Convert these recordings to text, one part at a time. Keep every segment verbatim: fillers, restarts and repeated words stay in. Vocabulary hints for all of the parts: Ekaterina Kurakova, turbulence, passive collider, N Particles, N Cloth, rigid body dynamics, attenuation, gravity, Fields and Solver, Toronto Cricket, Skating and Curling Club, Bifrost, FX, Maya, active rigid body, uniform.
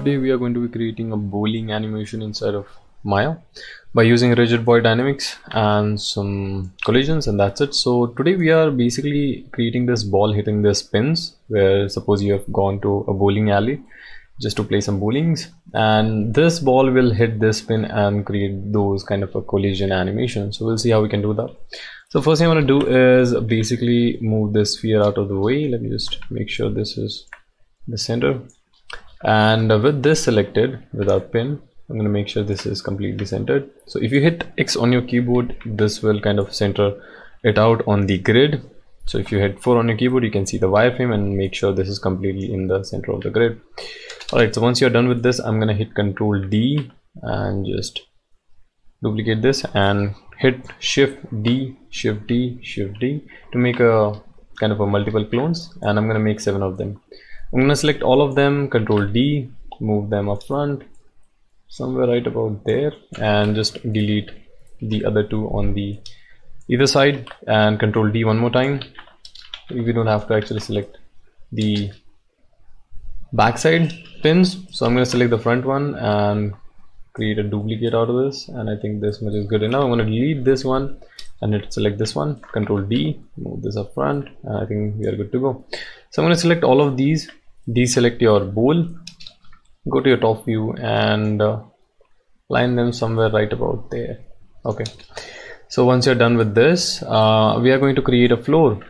Today we are going to be creating a bowling animation inside of Maya by using rigid body dynamics and some collisions, and that's it. So today we are basically creating this ball hitting the pins, where suppose you have gone to a bowling alley just to play some bowlings, and this ball will hit this pin and create those kind of a collision animation. So we'll see how we can do that. So first thing I want to do is basically move this sphere out of the way. Let me just make sure this is the center, and with this selected with our pin, I'm going to make sure this is completely centered. So if you hit X on your keyboard, this will kind of center it out on the grid. So if you hit four on your keyboard, you can see the wireframe and make sure this is completely in the center of the grid. Alright, so once you're done with this, I'm gonna hit Control D and just duplicate this and hit Shift D, Shift D, Shift D to make a kind of a multiple clones, and I'm gonna make seven of them. I'm gonna select all of them, Control D, move them up front, somewhere right about there, and just delete the other two on the either side, and Control D one more time. We don't have to actually select the backside pins, so I'm going to select the front one and create a duplicate out of this, and I think this much is good enough. I'm going to delete this one and hit select this one, Control D, move this up front, and I think we are good to go. So I'm going to select all of these, deselect your bowl, go to your top view and uh, line them somewhere right about there. Okay, so once you're done with this, uh, we are going to create a floor,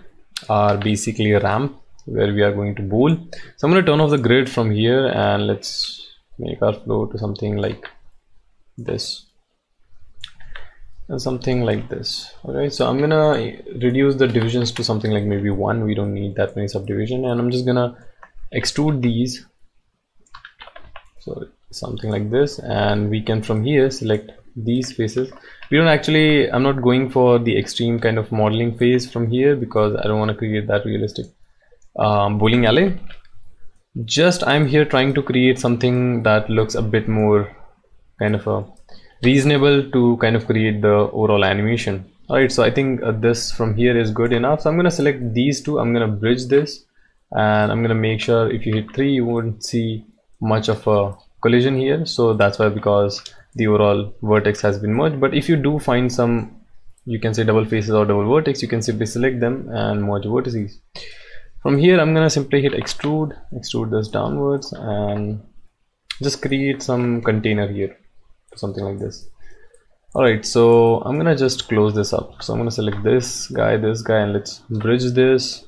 or basically a ramp, where we are going to bowl. So I'm going to turn off the grid from here, and let's make our flow to something like this and something like this. Alright, so I'm going to reduce the divisions to something like maybe one. We don't need that many subdivision, and I'm just going to extrude these, so something like this, and we can from here select these faces. We don't actually, I'm not going for the extreme kind of modeling phase from here, because I don't want to create that realistic Um, bowling alley. Just I'm here trying to create something that looks a bit more kind of a reasonable to kind of create the overall animation. Alright, so I think uh, this from here is good enough. So I'm gonna select these two, I'm gonna bridge this, and I'm gonna make sure if you hit three you won't see much of a collision here. So that's why, because the overall vertex has been merged. But if you do find some, you can say double faces or double vertex, you can simply select them and merge vertices. From here, I'm gonna simply hit extrude, extrude this downwards, and just create some container here, something like this. Alright, so I'm gonna just close this up. So I'm gonna select this guy, this guy, and let's bridge this.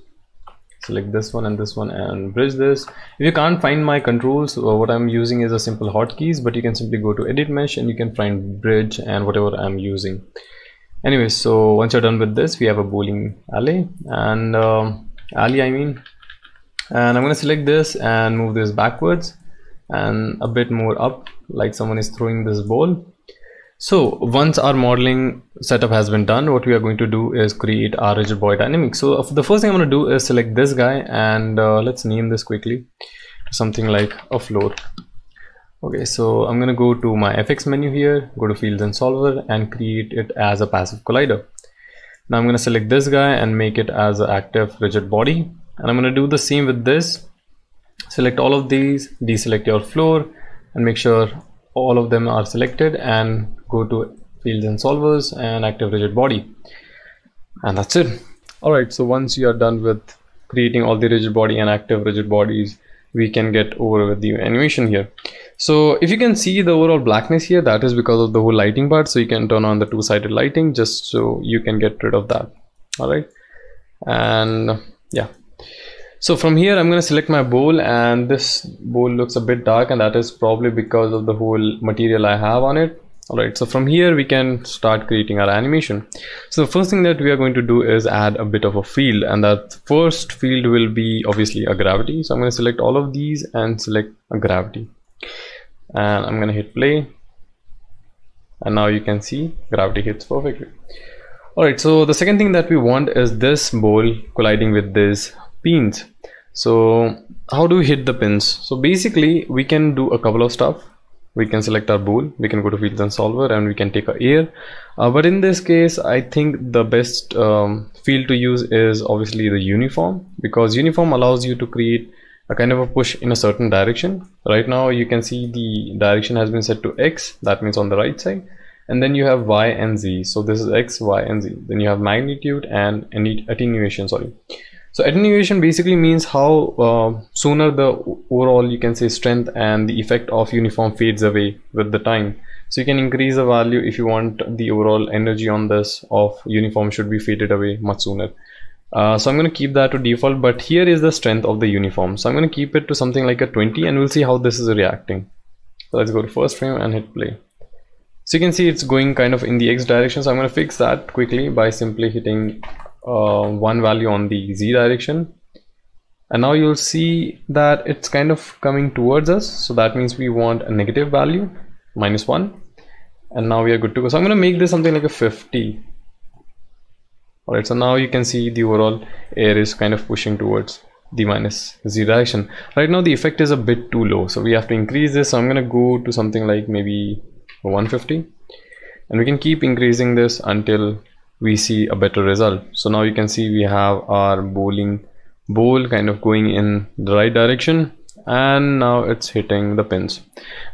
Select this one and this one and bridge this. If you can't find my controls, what I'm using is a simple hotkeys, but you can simply go to edit mesh and you can find bridge and whatever I'm using. Anyway, so once you're done with this, we have a bowling alley, and um, alley I mean, and I'm gonna select this and move this backwards and a bit more up, like someone is throwing this ball. So once our modeling setup has been done, what we are going to do is create our rigid body dynamics. So the first thing I'm gonna do is select this guy, and uh, let's name this quickly something like a floor. Okay, so I'm gonna go to my F X menu here, go to Fields and Solver, and create it as a passive collider. Now I'm going to select this guy and make it as an active rigid body, and I'm going to do the same with this. Select all of these, deselect your floor, and make sure all of them are selected, and go to Fields and Solvers and active rigid body, and that's it. Alright, so once you are done with creating all the rigid body and active rigid bodies, we can get over with the animation here. So if you can see the overall blackness here, that is because of the whole lighting part. So you can turn on the two-sided lighting just so you can get rid of that. All right, and yeah, so from here I'm gonna select my bowl, and this bowl looks a bit dark, and that is probably because of the whole material I have on it. All right, so from here we can start creating our animation. So the first thing that we are going to do is add a bit of a field, and that first field will be obviously a gravity. So I'm going to select all of these and select a gravity, and I'm going to hit play, and now you can see gravity hits perfectly. All right, so the second thing that we want is this ball colliding with these pins. So how do we hit the pins? So basically we can do a couple of stuff. We can select our bowl, we can go to Fields and Solver, and we can take our air. Uh, but in this case, I think the best um, field to use is obviously the uniform, because uniform allows you to create a kind of a push in a certain direction. Right now you can see the direction has been set to X, that means on the right side, and then you have Y and Z. So this is X, Y and Z. Then you have magnitude and attenuation, sorry. So attenuation basically means how uh, sooner the overall, you can say, strength and the effect of uniform fades away with the time. So you can increase the value if you want the overall energy on this of uniform should be faded away much sooner. Uh, so I'm going to keep that to default, but here is the strength of the uniform. So I'm going to keep it to something like a twenty and we'll see how this is reacting. So let's go to first frame and hit play. So you can see it's going kind of in the X direction. So I'm going to fix that quickly by simply hitting uh, one value on the Z direction. And now you'll see that it's kind of coming towards us. So that means we want a negative value, minus one. And now we are good to go. So I'm going to make this something like a fifty. All right, so now you can see the overall air is kind of pushing towards the minus Z direction. Right now the effect is a bit too low. So we have to increase this. So I'm going to go to something like maybe one fifty, and we can keep increasing this until we see a better result. So now you can see we have our bowling ball kind of going in the right direction, and now it's hitting the pins.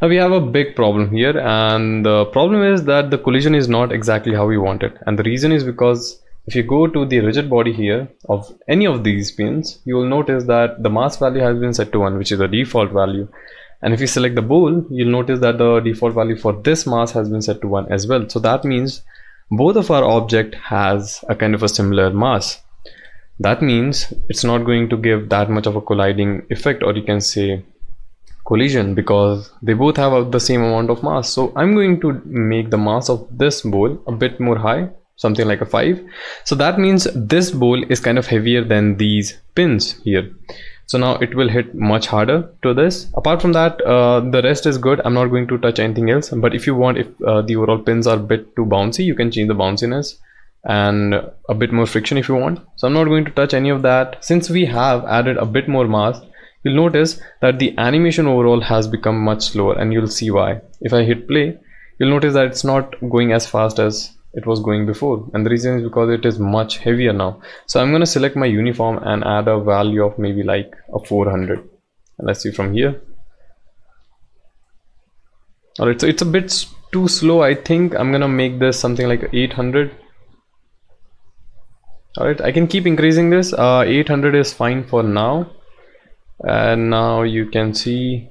Now we have a big problem here, and the problem is that the collision is not exactly how we want it. And the reason is because if you go to the rigid body here of any of these pins, you will notice that the mass value has been set to one, which is the default value. And if you select the bowl, you'll notice that the default value for this mass has been set to one as well. So that means both of our object has a kind of a similar mass. That means it's not going to give that much of a colliding effect, or you can say collision, because they both have the same amount of mass. So I'm going to make the mass of this bowl a bit more high, something like a five. So that means this bowl is kind of heavier than these pins here. So now it will hit much harder to this. Apart from that, uh, the rest is good. I'm not going to touch anything else. But if you want, if uh, the overall pins are a bit too bouncy, you can change the bounciness and a bit more friction if you want. So I'm not going to touch any of that. Since we have added a bit more mass, you'll notice that the animation overall has become much slower, and you'll see why. If I hit play, you'll notice that it's not going as fast as it was going before, and the reason is because it is much heavier now. So I'm going to select my uniform and add a value of maybe like a four hundred, and let's see from here. All right, so it's a bit too slow. I think I'm going to make this something like eight hundred. All right, I can keep increasing this. uh, eight hundred is fine for now, and now you can see.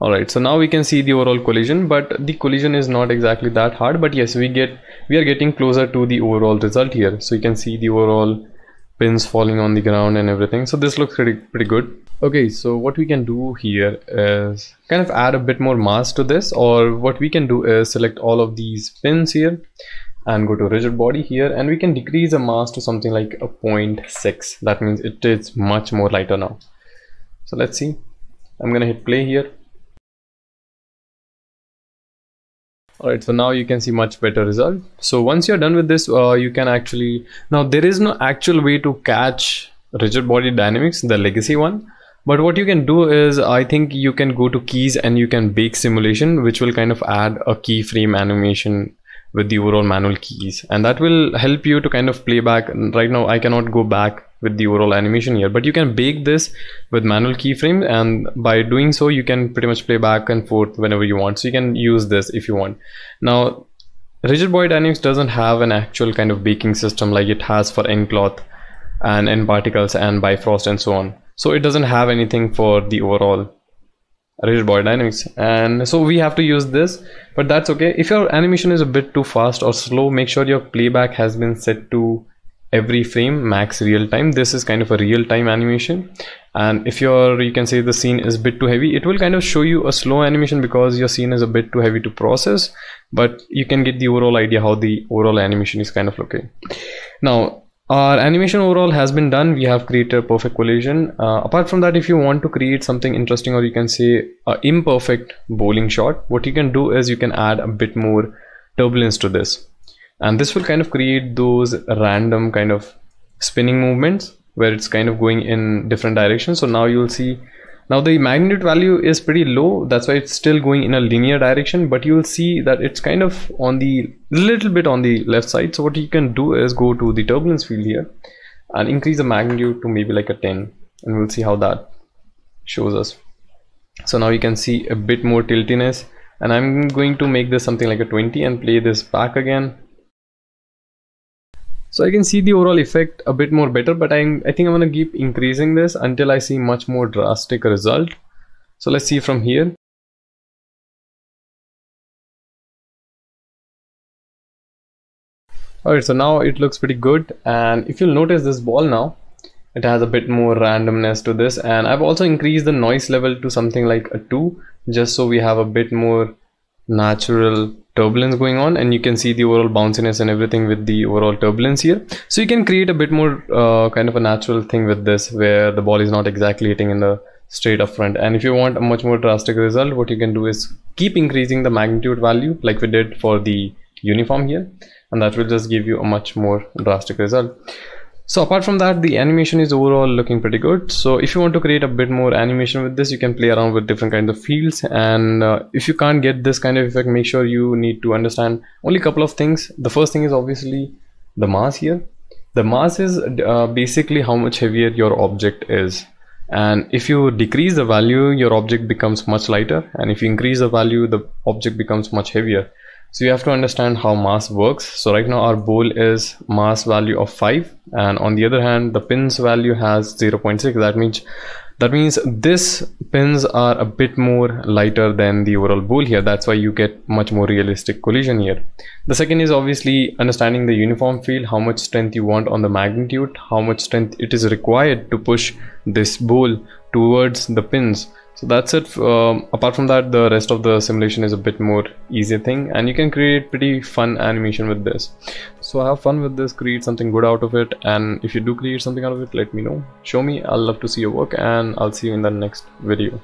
Alright, so now we can see the overall collision, but the collision is not exactly that hard. But yes, we get we are getting closer to the overall result here. So you can see the overall pins falling on the ground and everything. So this looks pretty, pretty good. Okay, so what we can do here is kind of add a bit more mass to this, or what we can do is select all of these pins here and go to rigid body here, and we can decrease the mass to something like a zero point six. That means it is much more lighter now. So let's see. I'm gonna hit play here. Alright, so now you can see much better result. So once you're done with this, uh, you can actually, now there is no actual way to catch rigid body dynamics, the legacy one. But what you can do is, I think you can go to keys and you can bake simulation, which will kind of add a keyframe animation with the overall manual keys, and that will help you to kind of play back. Right now I cannot go back with the overall animation here, but you can bake this with manual keyframe, and by doing so you can pretty much play back and forth whenever you want. So you can use this if you want. Now rigid body dynamics doesn't have an actual kind of baking system like it has for N Cloth and N Particles and Bifrost and so on. So it doesn't have anything for the overall rigid body dynamics, and so we have to use this. But that's okay. If your animation is a bit too fast or slow, make sure your playback has been set to every frame, max real time. This is kind of a real time animation, and if your, you can say, the scene is a bit too heavy, it will kind of show you a slow animation because your scene is a bit too heavy to process. But you can get the overall idea how the overall animation is kind of looking. Now our animation overall has been done. We have created a perfect collision. Uh, apart from that, if you want to create something interesting, or you can say an imperfect bowling shot, what you can do is you can add a bit more turbulence to this. And this will kind of create those random kind of spinning movements where it's kind of going in different directions. So now you'll see, now the magnitude value is pretty low. That's why it's still going in a linear direction, but you'll see that it's kind of on the little bit on the left side. So what you can do is go to the turbulence field here and increase the magnitude to maybe like a ten. and we'll see how that shows us. So now you can see a bit more tiltiness, and I'm going to make this something like a twenty and play this back again. So I can see the overall effect a bit more better, but I'm, I think I'm going to keep increasing this until I see much more drastic result. So let's see from here. Alright, so now it looks pretty good, and if you'll notice this ball now, it has a bit more randomness to this, and I've also increased the noise level to something like a two, just so we have a bit more natural turbulence going on, and you can see the overall bounciness and everything with the overall turbulence here. So you can create a bit more uh, kind of a natural thing with this, where the ball is not exactly hitting in the straight up front. And if you want a much more drastic result, what you can do is keep increasing the magnitude value like we did for the uniform here, and that will just give you a much more drastic result. So apart from that, the animation is overall looking pretty good. So if you want to create a bit more animation with this, you can play around with different kinds of fields. And uh, if you can't get this kind of effect, make sure you need to understand only a couple of things. The first thing is obviously the mass here. The mass is uh, basically how much heavier your object is. And if you decrease the value, your object becomes much lighter. And if you increase the value, the object becomes much heavier. So you have to understand how mass works. So right now our bowl is mass value of five, and on the other hand the pins value has zero point six. That means that means this pins are a bit more lighter than the overall bowl here. That's why you get much more realistic collision here. The second is obviously understanding the uniform field, how much strength you want on the magnitude, how much strength it is required to push this bowl towards the pins. So that's it. Um, apart from that, the rest of the simulation is a bit more easy thing, and you can create pretty fun animation with this. So have fun with this, create something good out of it, and if you do create something out of it, let me know. Show me, I'll love to see your work, and I'll see you in the next video.